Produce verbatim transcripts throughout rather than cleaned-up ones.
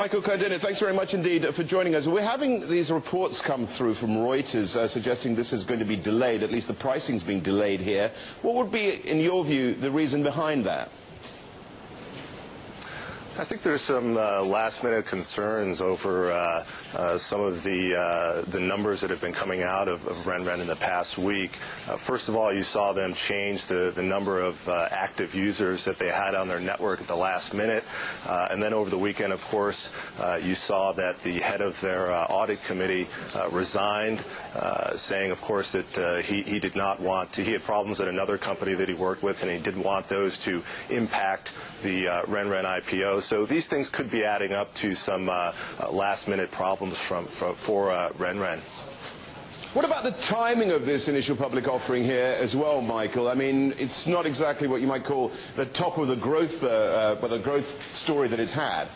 Michael Clendenin, thanks very much indeed for joining us. We're having these reports come through from Reuters uh, suggesting this is going to be delayed, at least the pricing's being delayed here. What would be, in your view, the reason behind that? I think there's some uh, last-minute concerns over uh, uh, some of the uh, the numbers that have been coming out of, of RenRen in the past week. Uh, first of all, you saw them change the, the number of uh, active users that they had on their network at the last minute. Uh, and then over the weekend, of course, uh, you saw that the head of their uh, audit committee uh, resigned, uh, saying, of course, that uh, he, he did not want to. He had problems at another company that he worked with, and he didn't want those to impact the uh, RenRen I P O. So these things could be adding up to some uh, uh, last-minute problems from, from, for uh, RenRen. What about the timing of this initial public offering here as well, Michael? I mean, it's not exactly what you might call the top of the growth, uh, but the growth story that it's had.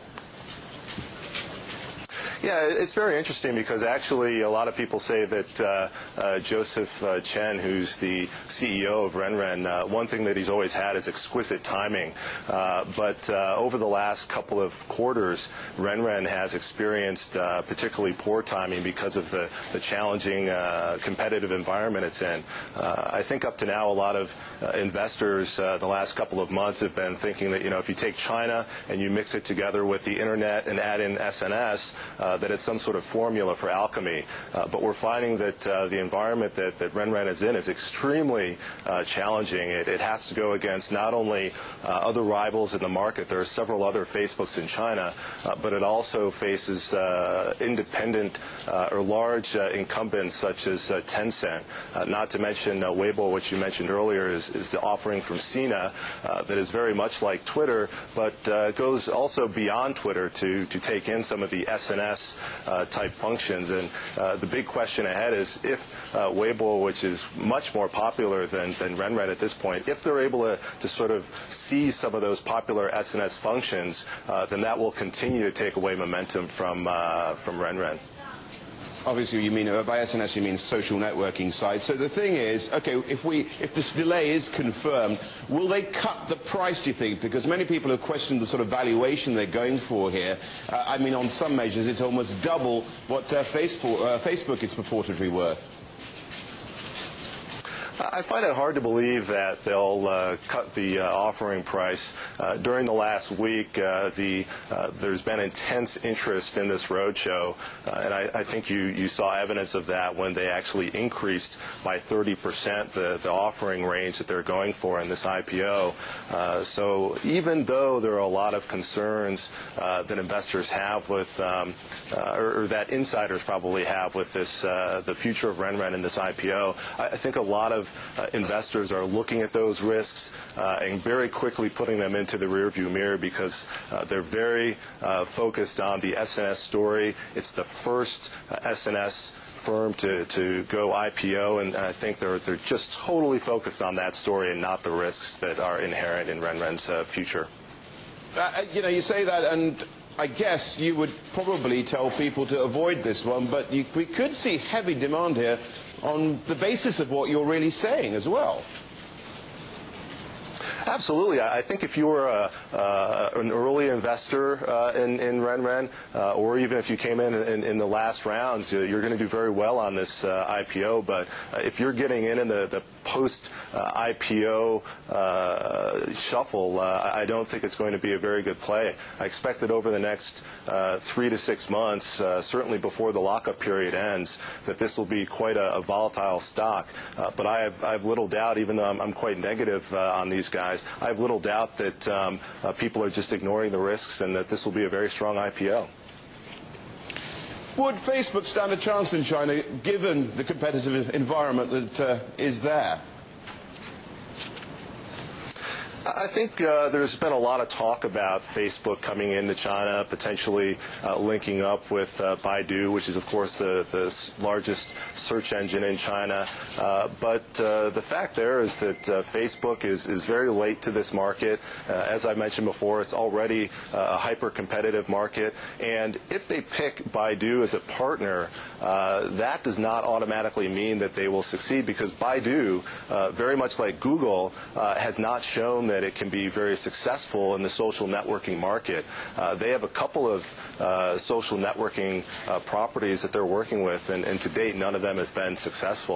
Yeah, it's very interesting because actually a lot of people say that uh, uh, Joseph uh, Chen, who's the C E O of RenRen, uh, one thing that he's always had is exquisite timing. Uh, but uh, over the last couple of quarters, RenRen has experienced uh, particularly poor timing because of the, the challenging uh, competitive environment it's in. Uh, I think up to now a lot of uh, investors uh, the last couple of months have been thinking that, you know, if you take China and you mix it together with the Internet and add in S N S, uh, that it's some sort of formula for alchemy. Uh, but we're finding that uh, the environment that, that RenRen is in is extremely uh, challenging. It, it has to go against not only uh, other rivals in the market, there are several other Facebooks in China, uh, but it also faces uh, independent uh, or large uh, incumbents such as uh, Tencent, uh, not to mention uh, Weibo, which you mentioned earlier, is, is the offering from Sina uh, that is very much like Twitter, but uh, goes also beyond Twitter to, to take in some of the S N S Uh, type functions. And uh, the big question ahead is if uh, Weibo, which is much more popular than, than RenRen at this point, if they're able to, to sort of seize some of those popular S N S functions, uh, then that will continue to take away momentum from, uh, from RenRen. Obviously, you mean, by S N S, you mean social networking side. So the thing is, okay, if, we, if this delay is confirmed, will they cut the price, do you think? Because many people have questioned the sort of valuation they're going for here. Uh, I mean, on some measures, it's almost double what uh, Facebook, uh, Facebook is purportedly worth. I find it hard to believe that they'll uh, cut the uh, offering price. Uh, during the last week, uh, the, uh, there's been intense interest in this roadshow, uh, and I, I think you, you saw evidence of that when they actually increased by thirty percent the, the offering range that they're going for in this I P O. Uh, so even though there are a lot of concerns uh, that investors have with, um, uh, or, or that insiders probably have with this, uh, the future of RenRen in this I P O, I, I think a lot of Uh, investors are looking at those risks uh, and very quickly putting them into the rearview mirror because uh, they're very uh, focused on the S N S story. It's the first uh, S N S firm to, to go I P O, and I think they're, they're just totally focused on that story and not the risks that are inherent in RenRen's uh, future. Uh, you know, you say that, and I guess you would probably tell people to avoid this one, but you, we could see heavy demand here on the basis of what you're really saying as well. Absolutely. I think if you were a, uh, an early investor uh, in, in RenRen, uh, or even if you came in, in in the last rounds, you're going to do very well on this uh, I P O. But if you're getting in in the, the post-I P O uh, uh, shuffle, uh, I don't think it's going to be a very good play. I expect that over the next uh, three to six months, uh, certainly before the lockup period ends, that this will be quite a, a volatile stock. Uh, but I have, I have little doubt, even though I'm, I'm quite negative uh, on these guys, I have little doubt that um, uh, people are just ignoring the risks and that this will be a very strong I P O. Would Facebook stand a chance in China, given the competitive environment that uh, is there? I think uh, there's been a lot of talk about Facebook coming into China, potentially uh, linking up with uh, Baidu, which is, of course, the, the largest search engine in China. Uh, but uh, the fact there is that uh, Facebook is, is very late to this market. Uh, as I mentioned before, it's already a hyper-competitive market. And if they pick Baidu as a partner, uh, that does not automatically mean that they will succeed, because Baidu, uh, very much like Google, uh, has not shown that that it that can be very successful in the social networking market. Uh, they have a couple of uh, social networking uh, properties that they're working with, and, and to date, none of them have been successful.